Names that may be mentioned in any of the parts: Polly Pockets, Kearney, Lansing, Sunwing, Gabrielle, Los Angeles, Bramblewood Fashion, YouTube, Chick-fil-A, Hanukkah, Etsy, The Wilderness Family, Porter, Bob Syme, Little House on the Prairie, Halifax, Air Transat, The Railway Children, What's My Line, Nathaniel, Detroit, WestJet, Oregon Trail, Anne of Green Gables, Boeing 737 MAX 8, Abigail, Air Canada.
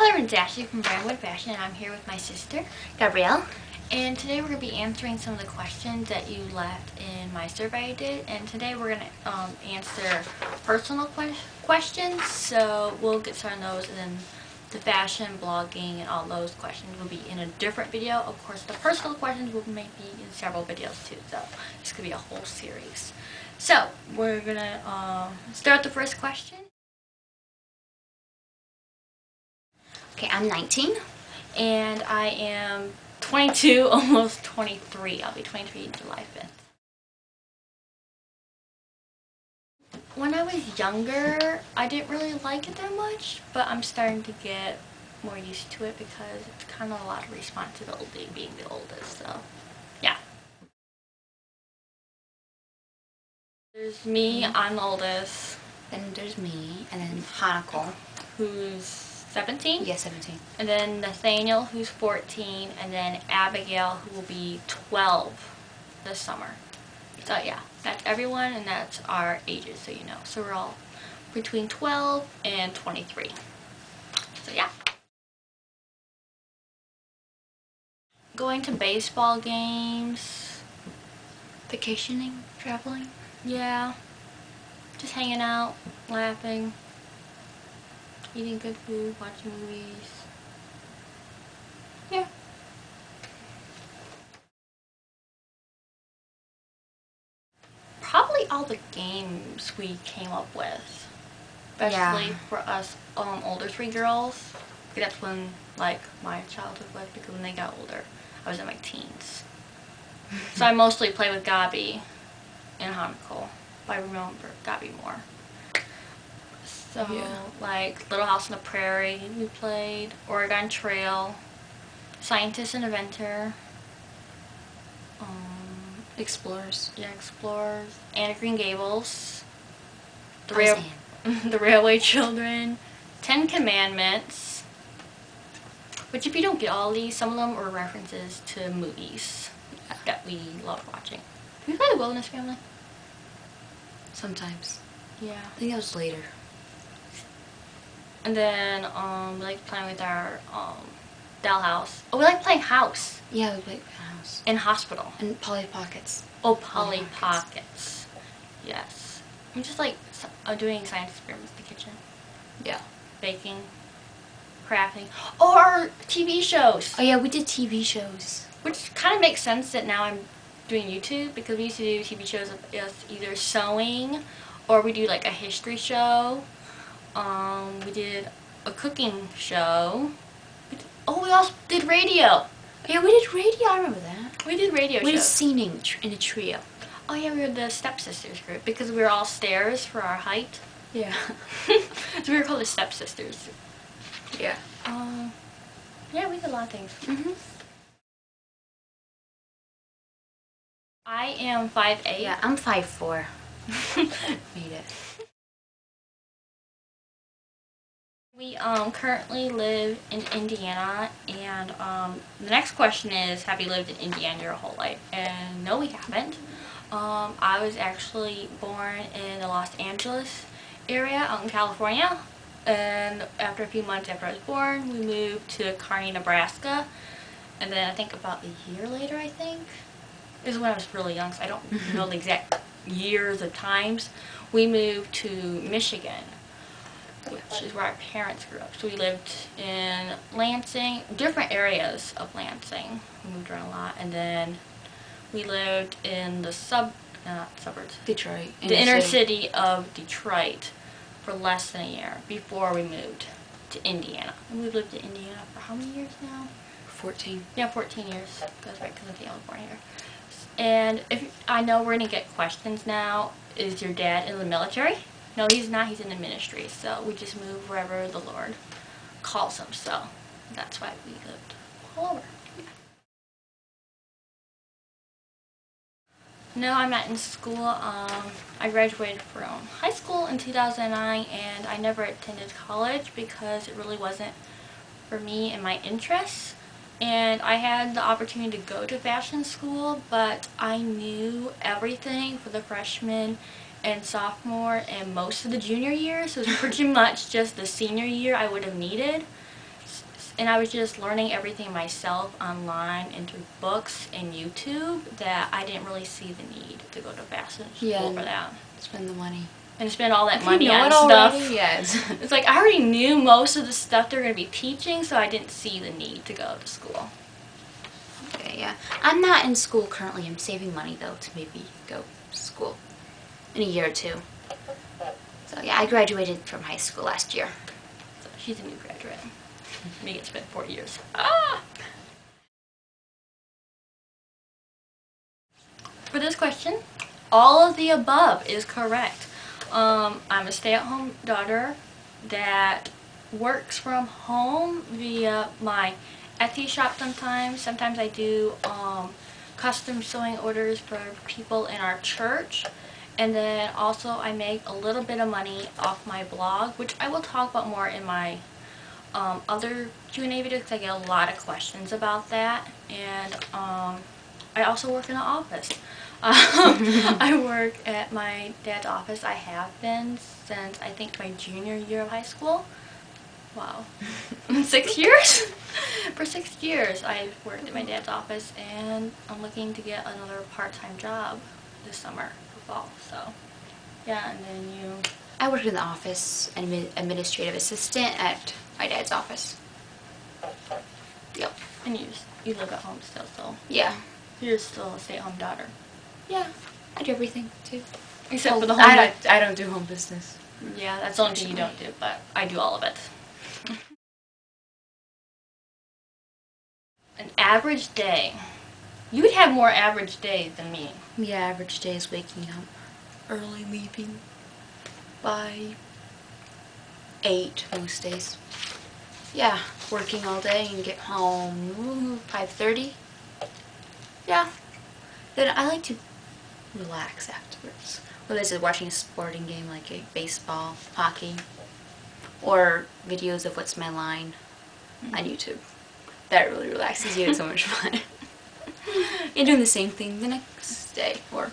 Hello, everyone. It's Ashley from Bramblewood Fashion, and I'm here with my sister, Gabrielle. And today we're going to be answering some of the questions that you left in my survey I did. And today we're going to answer personal questions, so we'll get started on those. And then the fashion, blogging, and all those questions will be in a different video. Of course, the personal questions will maybe be in several videos too, so it's going to be a whole series. So we're going to start the first question. Okay, I'm 19 and I am 22, almost 23. I'll be 23 July 5th. When I was younger, I didn't really like it that much, but I'm starting to get more used to it because it's kind of a lot of responsibility being the oldest, so yeah. There's me, I'm the oldest. Then there's me, and then Hanukkah, who's 17? Yes, 17. And then Nathaniel, who's 14, and then Abigail, who will be 12 this summer. So yeah, that's everyone, and that's our ages, so you know. So we're all between 12 and 23. So yeah. Going to baseball games. Vacationing, traveling. Yeah. Just hanging out, laughing. Eating good food, watching movies. Yeah. Probably all the games we came up with. Especially for us older three girls. That's when like my childhood was, because when they got older, I was in my teens. So I mostly played with Gabi and Hanukkah. But I remember Gabi more. So, like, Little House on the Prairie, we played, Oregon Trail, Scientist and Inventor, Explorers. Yeah, Explorers, Anne of Green Gables, The Railway Children, 10 Commandments, which if you don't get all these, some of them are references to movies that we love watching. Have you played The Wilderness Family? Sometimes. Yeah. I think that was later. And then, we like playing with our, dollhouse. Oh, we like playing house. Yeah, we played house. And hospital. And Polly Pockets. Oh, Polly Pockets. Yes. I'm just like doing science experiments in the kitchen. Yeah. Baking. Crafting. Oh, our TV shows. Oh, yeah, we did TV shows. Which kind of makes sense that now I'm doing YouTube, because we used to do TV shows of us either sewing or we do like a history show. We did a cooking show. We also did radio. Yeah, we did radio. I remember that. We did radio shows. We did singing in a trio. Oh yeah, we were the stepsisters group because we were all stairs for our height. Yeah. So we were called the stepsisters. Yeah. Yeah, we did a lot of things. Mm-hmm. I am 5'8". Yeah, I'm 5'4". Made it. We currently live in Indiana, and the next question is, have you lived in Indiana your whole life? And no, we haven't. I was actually born in the Los Angeles area out in California, and after a few months after I was born, we moved to Kearney, Nebraska, and then I think about a year later, I think, this is when I was really young, so I don't know the exact years or times, we moved to Michigan, which is where our parents grew up. So we lived in Lansing, different areas of Lansing. We moved around a lot. And then we lived in the suburbs. Detroit. The inner city of Detroit for less than a year before we moved to Indiana. And we've lived in Indiana for how many years now? 14. Yeah, 14 years. That's right, because Nathaniel was born here. And if I know we're going to get questions now. Is your dad in the military? No, he's not. He's in the ministry, so we just move wherever the Lord calls him, so that's why we lived all over. Yeah. No, I'm not in school. I graduated from high school in 2009, and I never attended college because it really wasn't for me and my interests. And I had the opportunity to go to fashion school, but I knew everything for the freshman and sophomore and most of the junior year, so it's pretty much just the senior year I would have needed. And I was just learning everything myself online and through books and YouTube that I didn't really see the need to go to fashion school for that. Spend the money. And spend all that money on stuff. Yes. It's like I already knew most of the stuff they're going to be teaching, so I didn't see the need to go to school. Okay, yeah. I'm not in school currently. I'm saving money, though, to maybe go to school in a year or two. So, yeah, I graduated from high school last year. So she's a new graduate. Me, it's been 4 years. Ah! For this question, all of the above is correct. I'm a stay-at-home daughter that works from home via my Etsy shop sometimes. Sometimes I do custom sewing orders for people in our church. And then also I make a little bit of money off my blog, which I will talk about more in my other Q&A videos because I get a lot of questions about that. And I also work in an office. I work at my dad's office. I have been since I think my junior year of high school. Wow. 6 years? For 6 years I've worked at my dad's office, and I'm looking to get another part-time job this summer or fall. So yeah, and then you... I work in the office, administrative assistant at my dad's office. Yep. And you live at home still, so... Yeah. You're still a stay-at-home daughter. Yeah, I do everything too. Except for the home business. I don't do home business. Yeah, that's the only thing you don't do, but I do all of it. An average day. You would have more average days than me. Yeah, average day is waking up early, leaving by 8 most days. Yeah, working all day and get home 5:30. Yeah. Then I like to relax afterwards. Whether it's watching a sporting game like a baseball, hockey, or videos of What's My Line on YouTube. That really relaxes you. It's so much fun. You're doing the same thing the next day, or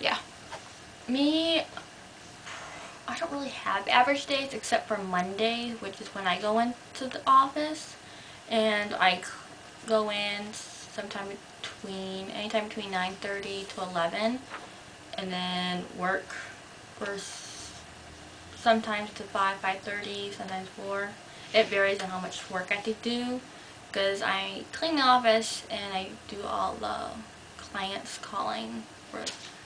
yeah. Me, I don't really have average days except for Monday, which is when I go into the office, and I go in sometime anytime between 9:30 to 11, and then work for sometimes to 5, 5:30, sometimes 4. It varies on how much work I have to do, because I clean the office and I do all the clients calling for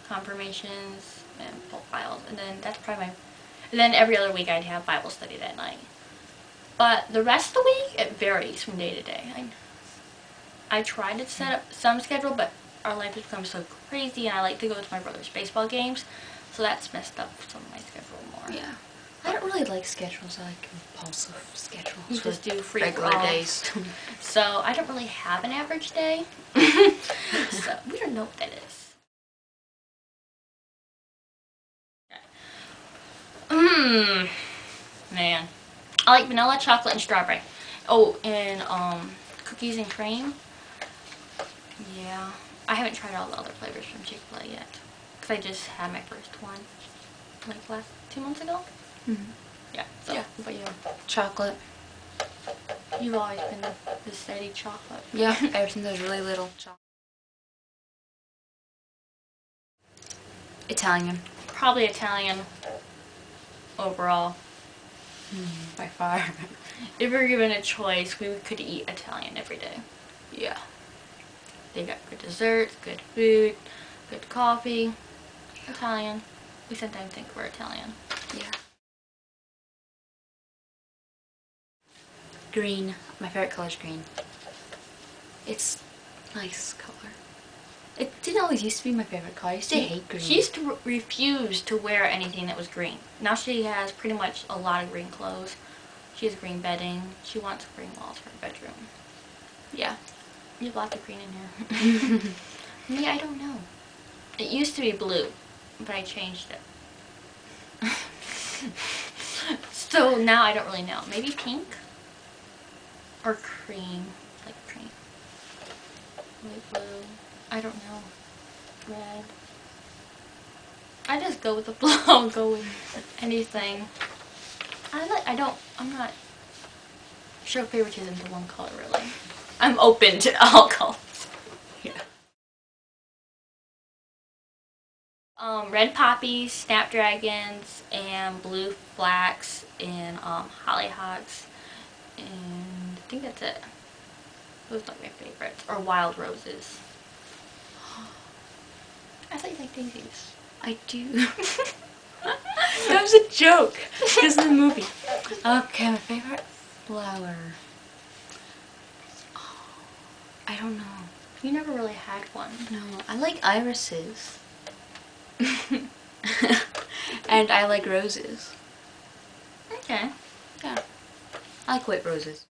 confirmations and profiles, and then that's probably my. And then every other week I'd have Bible study that night, but the rest of the week it varies from day to day. I try to set up some schedule, but our life has become so crazy, and I like to go to my brother's baseball games, so that's messed up some of my schedule more. Yeah. I don't really like schedules. I like impulsive schedules. You just do free regular days. So I don't really have an average day. So we don't know what that is. Mmm. Man. I like vanilla, chocolate, and strawberry. Oh, and cookies and cream. Yeah, I haven't tried all the other flavors from Chick-fil-A yet, because I just had my first one like last 2 months ago. Yeah, so yeah. But yeah, chocolate. You've always been the steady chocolate. Yeah, ever since I was really little. Italian. Probably Italian overall. By far. If we were given a choice, we could eat Italian every day. Yeah. They got good desserts, good food, good coffee. Italian. We sometimes think we're Italian. Yeah. Green. My favorite color is green. It's a nice color. It didn't always used to be my favorite color. I used to hate green. She used to refuse to wear anything that was green. Now she has pretty much a lot of green clothes. She has green bedding. She wants green walls for her bedroom. Yeah. You have lots of green in here. Me, I don't know. It used to be blue, but I changed it. So now I don't really know. Maybe pink? Or cream. Like cream. Maybe blue. I don't know. Red. I just go with the flow. I'll go with anything. I'm not show favoritism to one color, really. I'm open to all colors. Yeah. Red poppies, snapdragons, and blue flax, and hollyhocks, and I think that's it. Those are like my favorites. Or wild roses. I thought you liked daisies. I do. That was a joke. This is a movie. Okay, my favorite flower. Oh, I don't know. You never really had one. No, I like irises. And I like roses. Okay. Yeah. I like white roses.